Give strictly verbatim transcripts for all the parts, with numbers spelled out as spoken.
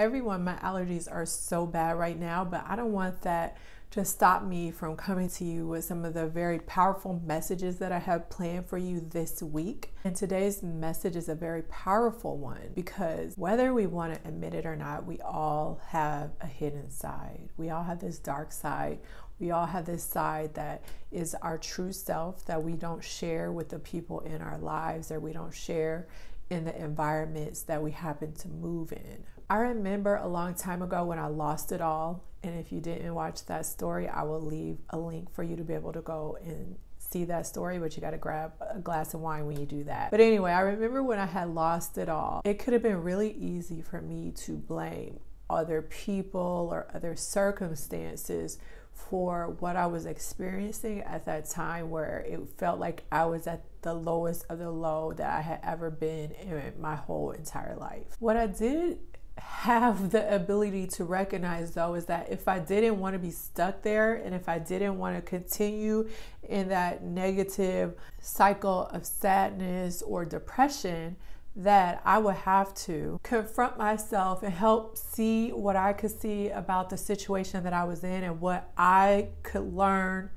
everyone, my allergies are so bad right now, but I don't want that to stop me from coming to you with some of the very powerful messages that I have planned for you this week. And today's message is a very powerful one, because whether we want to admit it or not, we all have a hidden side. We all have this dark side. We all have this side that is our true self that we don't share with the people in our lives, or we don't share in the environments that we happen to move in. I remember a long time ago when I lost it all, and if you didn't watch that story, I will leave a link for you to be able to go and see that story, but you gotta grab a glass of wine when you do that. But anyway, I remember when I had lost it all, it could have been really easy for me to blame other people or other circumstances for what I was experiencing at that time, where it felt like I was at the lowest of the low that I had ever been in my whole entire life. What I did have the ability to recognize, though, is that if I didn't want to be stuck there, and if I didn't want to continue in that negative cycle of sadness or depression, that I would have to confront myself and help see what I could see about the situation that I was in, and what I could learn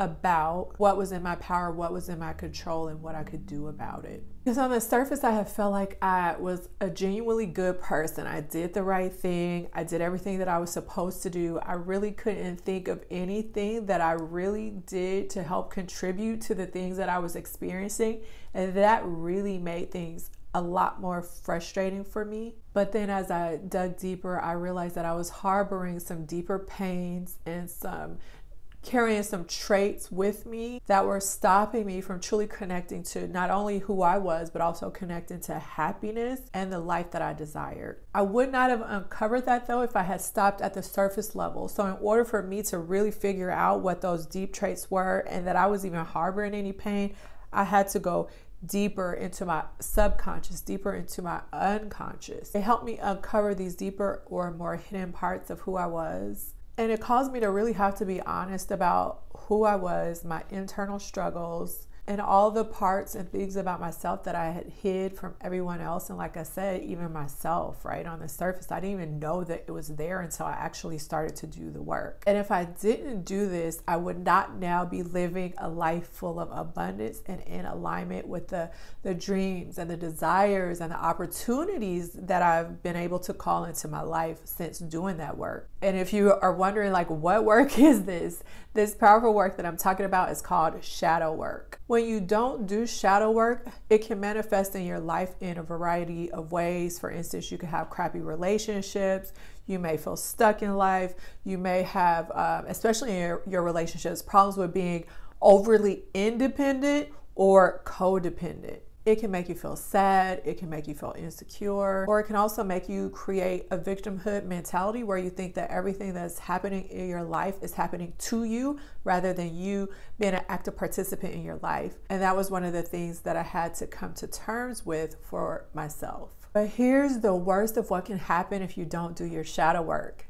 about what was in my power, what was in my control, and what I could do about it. Because on the surface, I have felt like I was a genuinely good person. I did the right thing. I did everything that I was supposed to do. I really couldn't think of anything that I really did to help contribute to the things that I was experiencing. And that really made things a lot more frustrating for me. But then as I dug deeper, I realized that I was harboring some deeper pains and some carrying some traits with me that were stopping me from truly connecting to not only who I was, but also connecting to happiness and the life that I desired. I would not have uncovered that, though, if I had stopped at the surface level. So in order for me to really figure out what those deep traits were, and that I was even harboring any pain, I had to go deeper into my subconscious, deeper into my unconscious. It helped me uncover these deeper or more hidden parts of who I was. And it caused me to really have to be honest about who I was, my internal struggles, and all the parts and things about myself that I had hid from everyone else. And like I said, even myself, right? On the surface, I didn't even know that it was there until I actually started to do the work. And if I didn't do this, I would not now be living a life full of abundance and in alignment with the, the dreams and the desires and the opportunities that I've been able to call into my life since doing that work. And if you are wondering, like, what work is this? This powerful work that I'm talking about is called shadow work. When you don't do shadow work, it can manifest in your life in a variety of ways. For instance, you can have crappy relationships. You may feel stuck in life. You may have, um, especially in your, your relationships, problems with being overly independent or codependent. It can make you feel sad, it can make you feel insecure, or it can also make you create a victimhood mentality where you think that everything that's happening in your life is happening to you rather than you being an active participant in your life. And that was one of the things that I had to come to terms with for myself. But here's the worst of what can happen if you don't do your shadow work.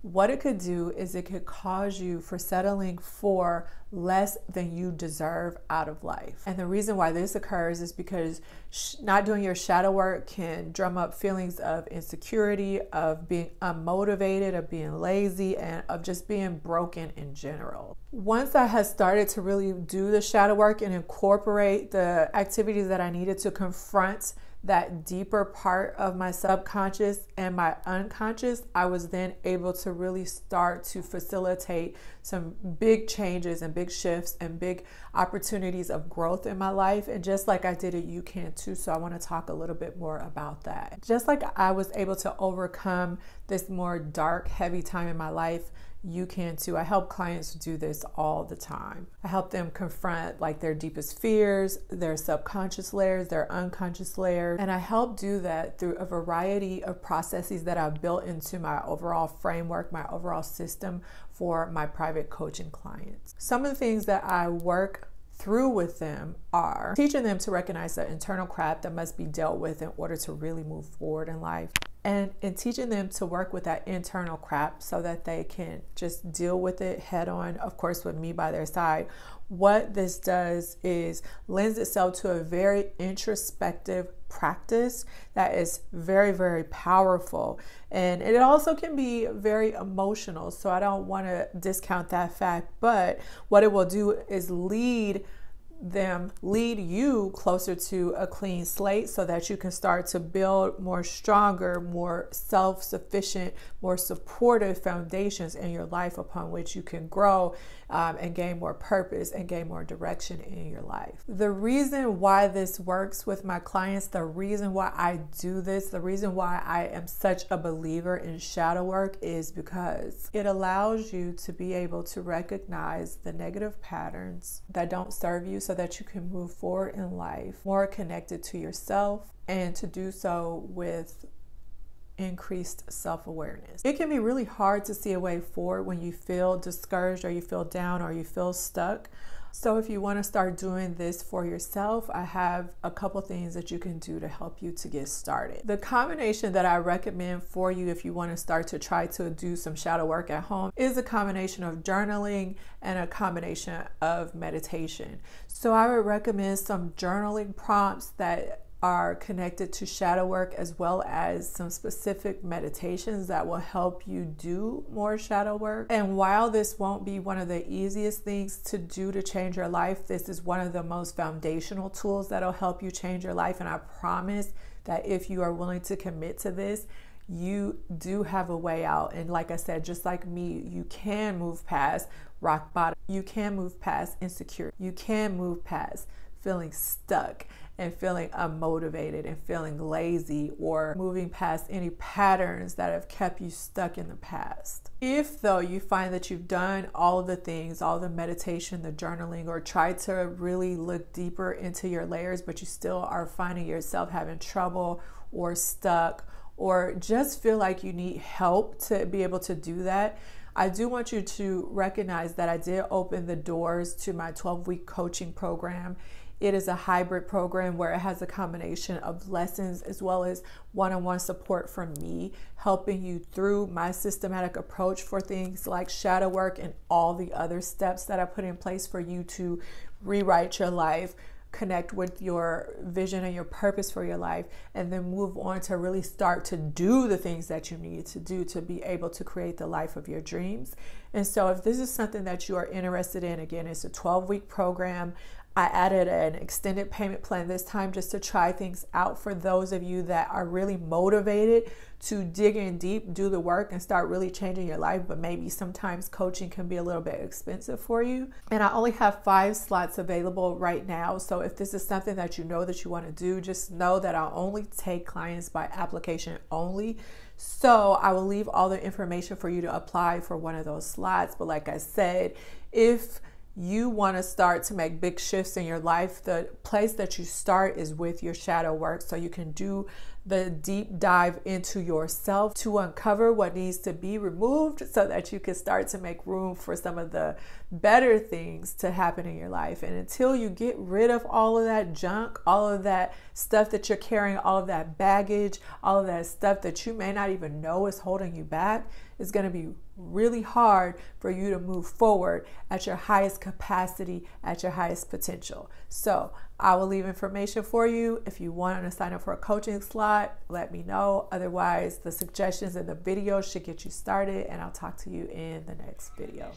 What it could do is it could cause you for settling for less than you deserve out of life. And the reason why this occurs is because sh not doing your shadow work can drum up feelings of insecurity, of being unmotivated, of being lazy, and of just being broken in general. Once I had started to really do the shadow work and incorporate the activities that I needed to confront that deeper part of my subconscious and my unconscious, I was then able to really start to facilitate some big changes and big shifts and big opportunities of growth in my life. And just like I did it, you can too. So I want to talk a little bit more about that. Just like I was able to overcome this more dark, heavy time in my life, you can too. I help clients do this all the time. I help them confront like their deepest fears, their subconscious layers, their unconscious layers. And I help do that through a variety of processes that I've built into my overall framework, my overall system for my private coaching clients. Some of the things that I work through with them are teaching them to recognize the internal crap that must be dealt with in order to really move forward in life. And in teaching them to work with that internal crap so that they can just deal with it head on, of course, with me by their side. What this does is lends itself to a very introspective practice that is very, very powerful. And it also can be very emotional. So I don't want to discount that fact, but what it will do is lead them, lead you closer to a clean slate so that you can start to build more stronger, more self-sufficient, more supportive foundations in your life upon which you can grow um, and gain more purpose and gain more direction in your life. The reason why this works with my clients, the reason why I do this, the reason why I am such a believer in shadow work is because it allows you to be able to recognize the negative patterns that don't serve you so that you can move forward in life more connected to yourself, and to do so with increased self-awareness. It can be really hard to see a way forward when you feel discouraged or you feel down or you feel stuck. So if you want to start doing this for yourself, I have a couple things that you can do to help you to get started. The combination that I recommend for you if you want to start to try to do some shadow work at home is a combination of journaling and a combination of meditation. So I would recommend some journaling prompts that are connected to shadow work, as well as some specific meditations that will help you do more shadow work. And while this won't be one of the easiest things to do to change your life, this is one of the most foundational tools that'll help you change your life. And I promise that if you are willing to commit to this, you do have a way out. And like I said, just like me, you can move past rock bottom. You can move past insecurity. You can move past feeling stuck and feeling unmotivated and feeling lazy, or moving past any patterns that have kept you stuck in the past. If though you find that you've done all of the things, all the meditation, the journaling, or tried to really look deeper into your layers, but you still are finding yourself having trouble or stuck, or just feel like you need help to be able to do that, I do want you to recognize that I did open the doors to my twelve week coaching program. It is a hybrid program where it has a combination of lessons as well as one-on-one support from me, helping you through my systematic approach for things like shadow work and all the other steps that I put in place for you to rewrite your life, connect with your vision and your purpose for your life, and then move on to really start to do the things that you need to do to be able to create the life of your dreams. And so if this is something that you are interested in, again, it's a twelve week program. I added an extended payment plan this time just to try things out for those of you that are really motivated to dig in deep, do the work, and start really changing your life. But maybe sometimes coaching can be a little bit expensive for you. And I only have five slots available right now. So if this is something that you know that you want to do, just know that I'll only take clients by application only. So I will leave all the information for you to apply for one of those slots. But like I said, if you want to start to make big shifts in your life, the place that you start is with your shadow work, so you can do the deep dive into yourself to uncover what needs to be removed so that you can start to make room for some of the better things to happen in your life. And until you get rid of all of that junk, all of that stuff that you're carrying, all of that baggage, all of that stuff that you may not even know is holding you back, it's going to be really hard for you to move forward at your highest capacity, at your highest potential. So I will leave information for you. If you want to sign up for a coaching slot, let me know. Otherwise, the suggestions in the video should get you started, and I'll talk to you in the next video.